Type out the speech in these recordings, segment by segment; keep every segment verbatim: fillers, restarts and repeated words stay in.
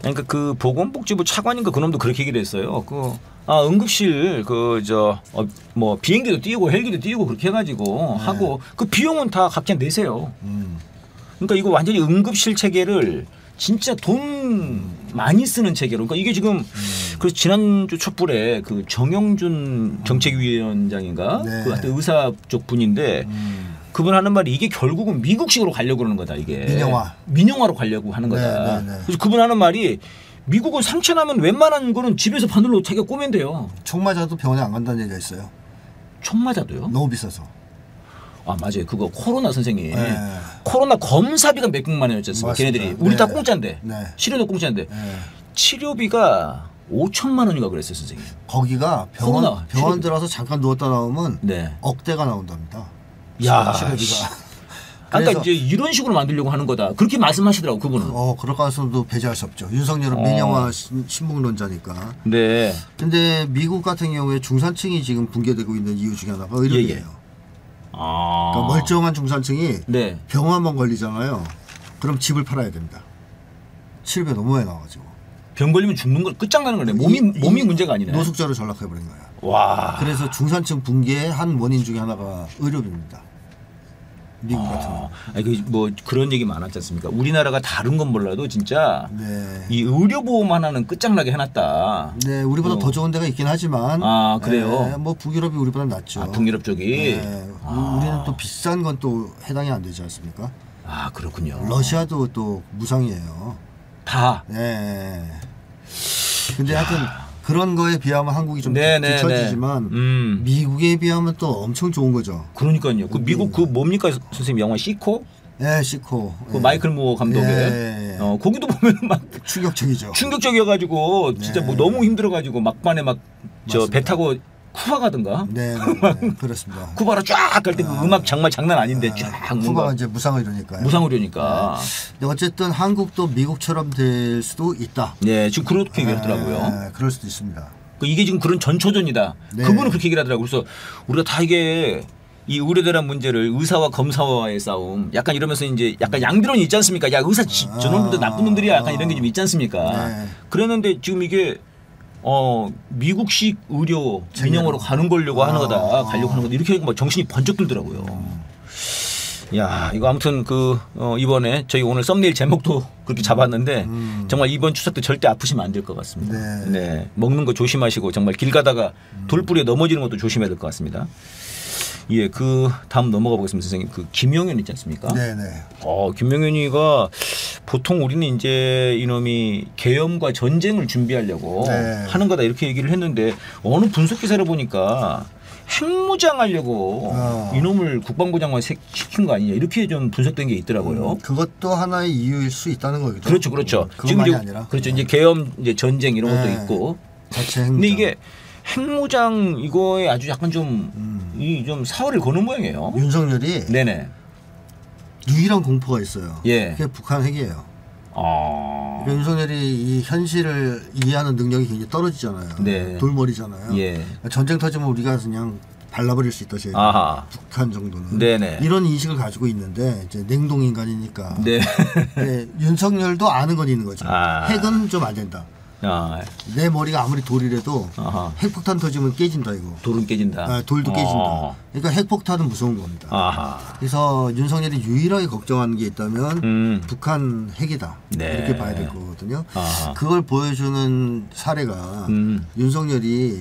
그러니까 그 보건복지부 차관인가 그놈도 그렇게 얘기를 했어요. 그 아, 응급실 그 저 뭐 어, 비행기도 띄우고 헬기도 띄우고 그렇게 해가지고 네. 하고 그 비용은 다 각자 내세요. 음. 그러니까 이거 완전히 응급실 체계를 진짜 돈 많이 쓰는 체계로. 그러니까 이게 지금 음. 그래서 지난주 촛불에 그 정형준 정책위원장인가 네. 그 의사 쪽 분인데 음. 그분 하는 말이 이게 결국은 미국식으로 가려고 그러는 거다. 이게 민영화 민영화로 가려고 하는 거다. 네, 네, 네. 그래서 그분 하는 말이 미국은 상처나면 웬만한 거는 집에서 바늘로 자기가 꼬면 돼요. 총 맞아도 병원에 안 간다는 얘기가 있어요. 총 맞아도요? 너무 비싸서. 아 맞아요. 그거 코로나 선생님. 네. 코로나 검사비가 몇백만 원이었잖습니까. 걔네들이. 우리 네. 다 공짜인데. 네. 치료도 공짜인데. 네. 치료비가 오천만 원인가 그랬어요. 선생님. 거기가 병원, 코로나, 병원 들어서 잠깐 누웠다 나오면 네. 억대가 나온답니다. 야, 치료비가. 그러니까 이제 이런 식으로 만들려고 하는 거다. 그렇게 말씀하시더라고 그분은. 어, 그럴 가능성도 배제할 수 없죠. 윤석열은 어. 민영화 신봉론자니까. 네. 근데 미국 같은 경우에 중산층이 지금 붕괴되고 있는 이유 중에 하나가 의료비예요. 예, 예. 아. 그러니까 멀쩡한 중산층이 네. 병 한 번 걸리잖아요. 그럼 집을 팔아야 됩니다. 치료비 너무 많이 나와가지고. 병 걸리면 죽는 걸 끝장나는 거네. 몸이 이, 몸이 문제가 아니네. 노숙자로 전락해버린 거야. 와. 그래서 중산층 붕괴의 한 원인 중에 하나가 의료비입니다. 미국 아, 같은 거. 아니, 뭐 그런 얘기 많았지 않습니까? 우리나라가 다른 건 몰라도 진짜 네. 이 의료보험 하나는 끝장나게 해놨다. 네, 우리보다 어. 더 좋은 데가 있긴 하지만. 아 그래요? 네, 뭐 북유럽이 우리보다 낫죠. 아, 북유럽 쪽이. 네, 아. 우리는 또 비싼 건 또 해당이 안 되지 않습니까? 아 그렇군요. 러시아도 또 무상이에요. 다. 네. 근데 야. 하여튼 그런 거에 비하면 한국이 좀 뒤처지지만 음. 미국에 비하면 또 엄청 좋은 거죠. 그러니까요. 그 미국 그 뭡니까 선생님 영화 시코? 네, 시코. 그 네. 마이클 무어 감독의. 네. 어, 거기도 보면 막 충격적이죠. 충격적이어가지고 진짜 네. 뭐 너무 힘들어가지고 막판에 막 저 배 타고 쿠바 가든가. 네, 네. 그렇습니다. 쿠바로 쫙 갈 때 그 아, 음악 장마 장난 아닌데 쫙. 아, 쿠바가 이제 무상의료니까요. 무상의료니까. 네. 어쨌든 한국도 미국처럼 될 수도 있다. 네, 지금 그렇게 얘기하더라고요. 네, 그럴 수도 있습니다. 이게 지금 그런 전초전이다. 네. 그분은 그렇게 얘기를 하더라고요. 그래서 우리가 다 이게 이 의료대란 문제를 의사와 검사와의 싸움 약간 이러면서 이제 약간 양비론이 있지 않습니까? 야 의사 아, 저놈들 나쁜 놈들이야 약간 이런 게 좀 있지 않습니까? 네. 그랬는데 지금 이게 어 미국식 의료 민영화로 가는 걸려고 하는 거다 아, 가려고 하는 거다 이렇게 막 정신이 번쩍 들더라고요. 야 이거 아무튼 그 어, 이번에 저희 오늘 썸네일 제목도 그렇게 잡았는데 음. 정말 이번 추석 때 절대 아프시면 안 될 것 같습니다. 네. 네 먹는 거 조심하시고 정말 길 가다가 돌뿌리에 넘어지는 것도 조심해야 될 것 같습니다. 예, 그 다음 넘어가 보겠습니다, 선생님. 그 김용현 있지 않습니까? 네네. 어, 김용현이가 보통 우리는 이제 이놈이 계엄과 전쟁을 준비하려고 네. 하는 거다 이렇게 얘기를 했는데 어느 분석 기사를 보니까 핵무장하려고 어. 이놈을 국방부 장관 시킨 거 아니냐 이렇게 좀 분석된 게 있더라고요. 음, 그것도 하나의 이유일 수 있다는 거겠죠. 그렇죠, 그렇죠. 음, 지금 이제 아니라. 그렇죠. 네. 이제 계엄, 이제 전쟁 이런 것도 네. 있고. 자체 핵무장. 근데 이게 핵무장 이거에 아주 약간 좀 이 좀 음. 사활을 거는 모양이에요. 윤석열이 네네 유일한 공포가 있어요. 예. 그게 북한 핵이에요. 아. 그러니까 윤석열이 이 현실을 이해하는 능력이 굉장히 떨어지잖아요. 네. 돌머리잖아요. 예. 그러니까 전쟁 터지면 우리가 그냥 발라버릴 수 있다. 제가 북한 정도는 네네. 이런 인식을 가지고 있는데 이제 냉동 인간이니까 네. 네. 윤석열도 아는 건 있는 거죠. 아. 핵은 좀 안 된다. 아. 내 머리가 아무리 돌이라도 아하. 핵폭탄 터지면 깨진다 이거. 돌은 깨진다. 아, 돌도 깨진다. 어. 그러니까 핵폭탄은 무서운 겁니다. 아하. 그래서 윤석열이 유일하게 걱정하는 게 있다면 음. 북한 핵이다. 네. 이렇게 봐야 될 거거든요. 아하. 그걸 보여주는 사례가 음. 윤석열이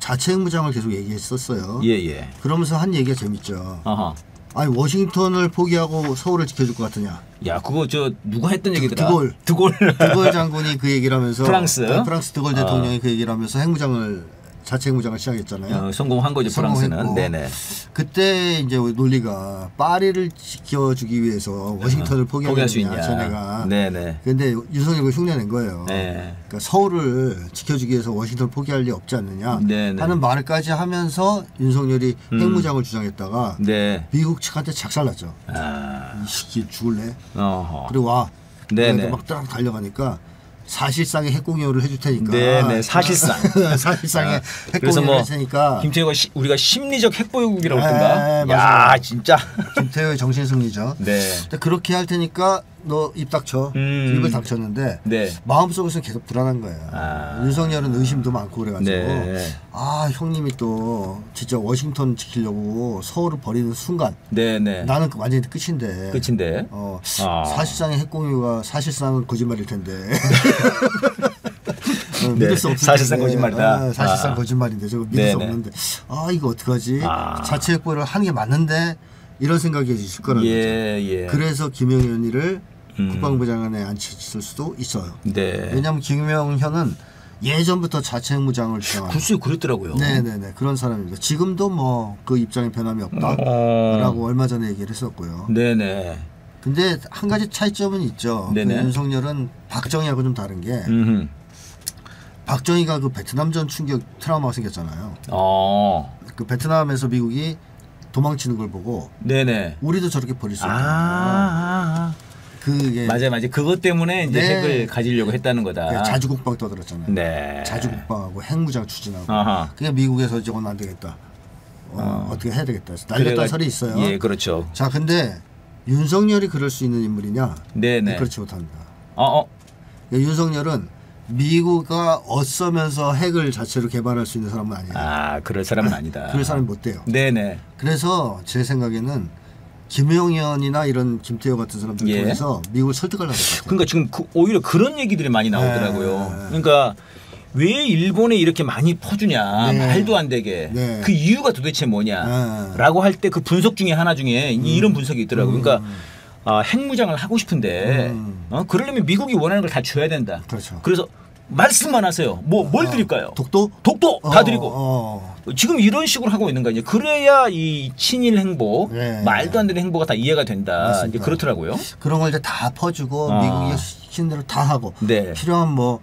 자체 핵무장을 계속 얘기했었어요. 예예. 그러면서 한 얘기가 재밌죠. 아하. 아니 워싱턴을 포기하고 서울을 지켜줄 것 같으냐? 야 그거 저 누가 했던 얘기더라? 드골. 드골. 드골 장군이 그 얘기를 하면서 프랑스. 네, 프랑스 드골 대통령이 어. 그 얘기를 하면서 핵무장을 자체 핵무장을 시작했잖아요. 어, 성공한 거죠 프랑스는. 네네. 그때 이제 논리가 파리를 지켜주기 위해서 워싱턴을 포기할 수 있냐? 자네가. 네네. 근데 윤석열이 흉내낸 거예요. 네. 그러니까 서울을 지켜주기 위해서 워싱턴을 포기할 리 없지 않느냐? 네네. 하는 말까지 하면서 윤석열이 음. 핵무장을 주장했다가 네. 미국 측한테 작살났죠. 아. 이 새끼 죽을래? 어허. 그리고 와. 네네. 막 딱 달려가니까. 사실상의 핵공유를 해줄 테니까. 네네 사실상. 사실상의 핵공유를 해줄 테니까. 김태호가 시, 우리가 심리적 핵보유국이라고 했던가. 야 진짜. 김태호의 정신승리죠. 네. 그렇게 할 테니까 너 입 닥쳐. 음. 입을 닥쳤는데 네. 마음속에서 계속 불안한 거야. 아. 윤석열은 의심도 많고 그래가지고 네. 아 형님이 또 진짜 워싱턴 지키려고 서울을 버리는 순간 네, 네. 나는 완전히 끝인데 끝인데 어, 아. 사실상의 핵공유가 사실상은 거짓말일 텐데 어, 믿을 네. 수 없을 텐데 사실상 거짓말이다. 아, 사실상 아. 거짓말인데 저거 믿을 네, 수 없는데 네. 아 이거 어떡하지. 아. 자체 핵보를 하는 게 맞는데 이런 생각이 있을 거라는 예, 거죠. 예. 그래서 김영현이를 음. 국방부 장관에 앉혔을 수도 있어요. 네. 왜냐하면 김영현은 예전부터 자체 핵무장을 주장하는 글쎄 그랬더라고요. 네네네 그런 사람입니다. 지금도 뭐 그 입장에 변함이 없다라고 어... 얼마 전에 얘기를 했었고요. 네네. 근데 한 가지 차이점은 있죠. 네네. 그 윤석열은 박정희하고 좀 다른 게 음흠. 박정희가 그 베트남전 충격 트라우마가 생겼잖아요. 어. 그 베트남에서 미국이 도망치는 걸 보고 네네. 우리도 저렇게 버릴 수 있다. 아 그게 맞아 맞아. 그것 때문에 이제 네. 핵을 가지려고 했다는 거다. 네, 자주국방 떠들었잖아요. 네. 자주국방하고 핵무장 추진하고. 아하. 그게 미국에서 저건 안 되겠다. 어, 어. 어떻게 해야 되겠다. 날렸다는 설이 있어요. 예, 그렇죠. 자, 근데 윤석열이 그럴 수 있는 인물이냐? 네네. 네, 그렇지 못합니다. 어, 어. 그러니까 윤석열은 미국과 어쩌면서 핵을 자체로 개발할 수 있는 사람은 아니에요. 아, 그럴 사람은 아니다. 그럴 사람이 못 돼요. 네네. 그래서 제 생각에는 김용현이나 이런 김태호 같은 사람들 예. 통해서 미국을 설득하려고 할 것 같아요. 그러니까 지금 그 오히려 그런 얘기들이 많이 나오더라고요. 네. 그러니까 왜 일본에 이렇게 많이 퍼주냐 네. 말도 안 되게 네. 그 이유가 도대체 뭐냐라고 할 때 그 분석 중에 하나 중에 음. 이런 분석이 있더라고요. 그러니까. 아, 핵무장을 하고 싶은데 음. 어? 그러려면 미국이 원하는 걸 다 줘야 된다. 그렇죠. 그래서 말씀만 하세요. 뭐 뭘 어, 드릴까요? 독도? 독도 어, 다 드리고 어, 어. 지금 이런 식으로 하고 있는 거 아니에요. 그래야 이 친일 행보 예, 말도 안 되는 행보가 다 이해가 된다. 이제 그렇더라고요. 그런 걸 이제 다 퍼주고 아. 미국이 시킨 대로 다 하고 네. 필요한 뭐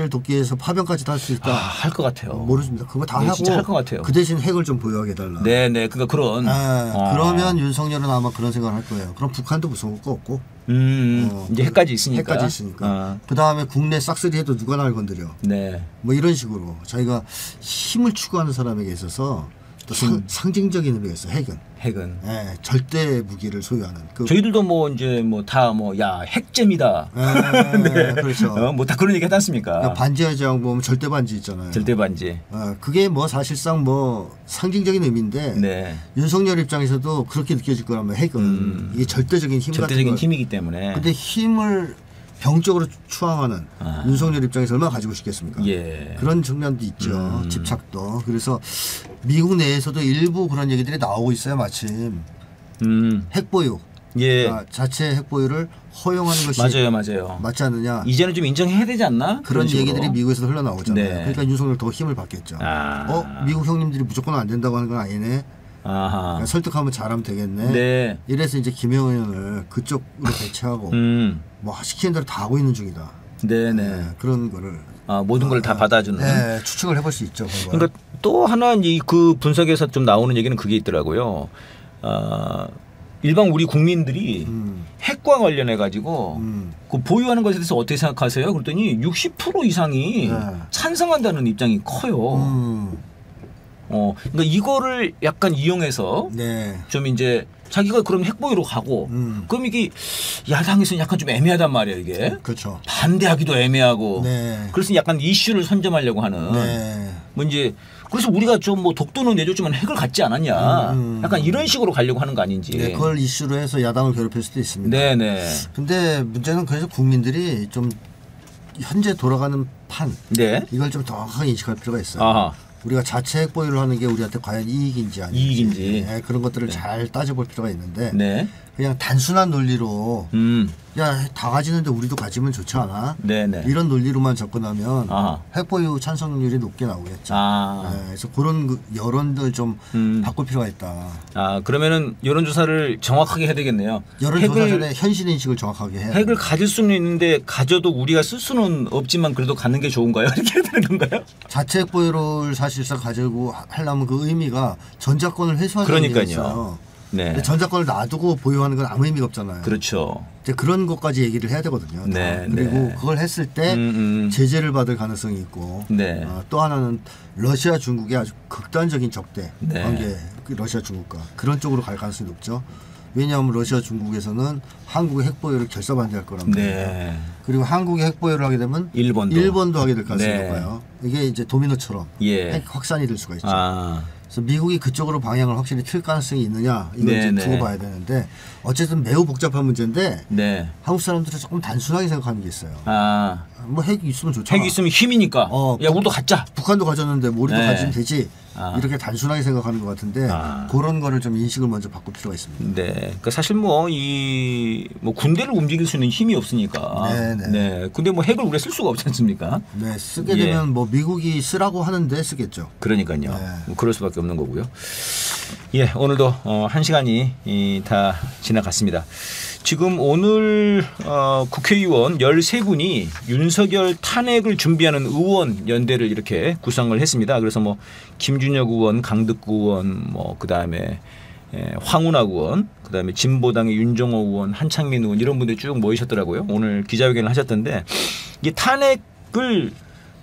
이스라엘을 돕기 위해서 파병까지 할 수 있다. 아, 할 것 같아요. 모르겠습니다. 그거 다 네, 하고 진짜 할 것 같아요. 그 대신 핵을 좀 보유하게 해달라. 네네. 그러니까 그런. 네, 아. 그러면 윤석열은 아마 그런 생각을 할 거예요. 그럼 북한도 무서울 거 없고. 음, 어, 이제 핵까지 있으니까. 핵까지 있으니까. 아. 그 다음에 국내 싹쓸이 해도 누가 날 건드려. 네. 뭐 이런 식으로 자기가 힘을 추구하는 사람에게 있어서 또 상, 상징적인 의미가 있어요. 핵은. 핵은. 네, 절대 무기를 소유하는. 그 저희들도 뭐 이제 뭐 다 뭐 야 핵잼이다. 네, 네. 그렇죠. 어, 뭐 다 그런 얘기 하지 않습니까? 그러니까 반지하자고 보면 절대 반지 있잖아요. 절대 반지. 어, 그게 뭐 사실상 뭐 상징적인 의미인데 네. 윤석열 입장에서도 그렇게 느껴질 거라면 핵은 음. 이게 절대적인 힘 절대적인 힘이기 때문에. 근데 힘을 병적으로 추앙하는 아. 윤석열 입장에서 얼마나 가지고 싶겠습니까? 예. 그런 측면도 있죠. 음. 집착도. 그래서 미국 내에서도 일부 그런 얘기들이 나오고 있어요. 마침 음. 핵보유 예. 그러니까 자체 핵보유를 허용하는 것이 맞아요, 맞아요. 맞지 않느냐. 이제는 좀 인정해야 되지 않나? 그런 얘기들이 미국에서도 흘러나오잖아요. 네. 그러니까 윤석열 더 힘을 받겠죠. 아. 어? 미국 형님들이 무조건 안 된다고 하는 건 아니네. 아하. 설득하면 잘하면 되겠네. 네. 이래서 이제 김영현을 그쪽으로 대체하고 음. 뭐 시키는 대로 다 하고 있는 중이다. 네네. 네, 그런 거를 아, 모든 걸 다 아, 받아주는. 네, 추측을 해볼 수 있죠. 그걸. 그러니까 또 하나 이 그 분석에서 좀 나오는 얘기는 그게 있더라고요. 어, 일반 우리 국민들이 음. 핵과 관련해 가지고 음. 그 보유하는 것에 대해서 어떻게 생각하세요? 그랬더니 육십 퍼센트 이상이 네. 찬성한다는 입장이 커요. 음. 어, 그러니까 이거를 약간 이용해서 네. 좀 이제 자기가 그럼 핵보유로 가고 음. 그럼 이게 야당에서는 약간 좀 애매하단 말이에요 이게. 그렇죠. 반대하기도 애매하고. 네. 그래서 약간 이슈를 선점하려고 하는. 네. 뭐 이제 그래서 우리가 좀 뭐 독도는 내줬지만 핵을 갖지 않았냐. 음. 약간 이런 식으로 가려고 하는 거 아닌지. 네, 그걸 이슈로 해서 야당을 괴롭힐 수도 있습니다. 네네. 근데 문제는 그래서 국민들이 좀 현재 돌아가는 판 네. 이걸 좀 정확하게 인식할 필요가 있어요. 아하. 우리가 자체 핵보유를 하는 게 우리한테 과연 이익인지 아닌지 이익인지. 네, 그런 것들을 네. 잘 따져볼 필요가 있는데 네. 그냥 단순한 논리로 음. 야, 다 가지는데 우리도 가지면 좋지 않아? 네네. 이런 논리로만 접근하면 아하. 핵보유 찬성률이 높게 나오겠죠. 아. 네, 그래서 그런 그 여론들 좀 음. 바꿀 필요가 있다. 아 그러면은 여론조사를 정확하게 해야 되겠네요. 여론조사 전에 현실인식을 정확하게 해야 핵을 된다. 가질 수는 있는데 가져도 우리가 쓸 수는 없지만 그래도 갖는 게 좋은가요? 이렇게 해야 되는 건가요? 자체 핵보유를 사실상 가지고 하려면 그 의미가 전자권을 회수하는 의미가 있어요. 네. 근데 전자권을 놔두고 보유하는 건 아무 의미가 없잖아요. 그렇죠. 이제 그런 것까지 얘기를 해야 되거든요. 네, 그리고 네. 그걸 했을 때 음, 음. 제재를 받을 가능성이 있고 네. 어, 또 하나는 러시아 중국의 아주 극단적인 적대 네. 관계, 러시아 중국과 그런 쪽으로 갈 가능성이 높죠. 왜냐하면 러시아 중국에서는 한국의 핵보유를 결사반대할 거란 말이에요. 네. 그리고 한국의 핵보유를 하게 되면 일본도, 일본도 하게 될 가능성이 네. 높아요. 이게 이제 도미노처럼 예. 핵 확산이 될 수가 있죠. 아. 그래서 미국이 그쪽으로 방향을 확실히 틀 가능성이 있느냐 이걸 네, 이제 두고 네. 봐야 되는데 어쨌든 매우 복잡한 문제인데 네. 한국 사람들은 조금 단순하게 생각하는 게 있어요. 아. 뭐 핵이 있으면 좋잖아. 핵이 있으면 힘이니까. 어, 야 우리도 갖자. 북한도 가졌는데 뭐 우리도 네. 가지면 되지. 아. 이렇게 단순하게 생각하는 것 같은데 아. 그런 거를 좀 인식을 먼저 바꿀 필요가 있습니다. 네, 그러니까 사실 뭐 이 뭐 군대를 움직일 수 있는 힘이 없으니까. 네네. 네. 근데 뭐 핵을 우리가 쓸 수가 없지 않습니까? 네, 쓰게 예. 되면 뭐 미국이 쓰라고 하는데 쓰겠죠. 그러니까요. 네. 그럴 수밖에 없는 거고요. 예, 오늘도 어, 한 시간이 이, 다 지나갔습니다. 지금 오늘 어, 국회의원 열세 분이 윤석열 탄핵을 준비하는 의원 연대를 이렇게 구성을 했습니다. 그래서 뭐 김준혁 의원, 강득구 의원, 뭐 그다음에 예, 황운아 의원, 그다음에 진보당의 윤종호 의원, 한창민 의원 이런 분들 쭉 모이셨더라고요. 오늘 기자회견을 하셨던데 이게 탄핵을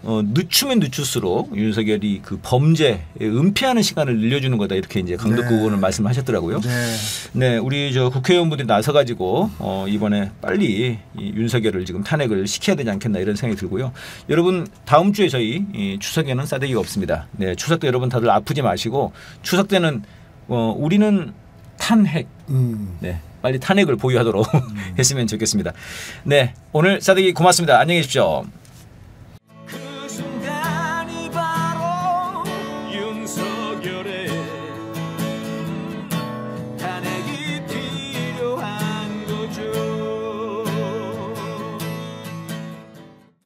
어, 늦추면 늦출수록 윤석열이 그 범죄에 은폐하는 시간을 늘려주는 거다 이렇게 이제 강득구 네. 의원을 말씀하셨더라고요. 네. 네, 우리 저 국회의원분들이 나서가지고 어, 이번에 빨리 이 윤석열을 지금 탄핵을 시켜야 되지 않겠나 이런 생각이 들고요. 여러분 다음 주에 저희 이 추석에는 싸대기가 없습니다. 네, 추석 때 여러분 다들 아프지 마시고 추석 때는 어, 우리는 탄핵. 음. 네, 빨리 탄핵을 보유하도록 음. 했으면 좋겠습니다. 네, 오늘 싸대기 고맙습니다. 안녕히 계십시오.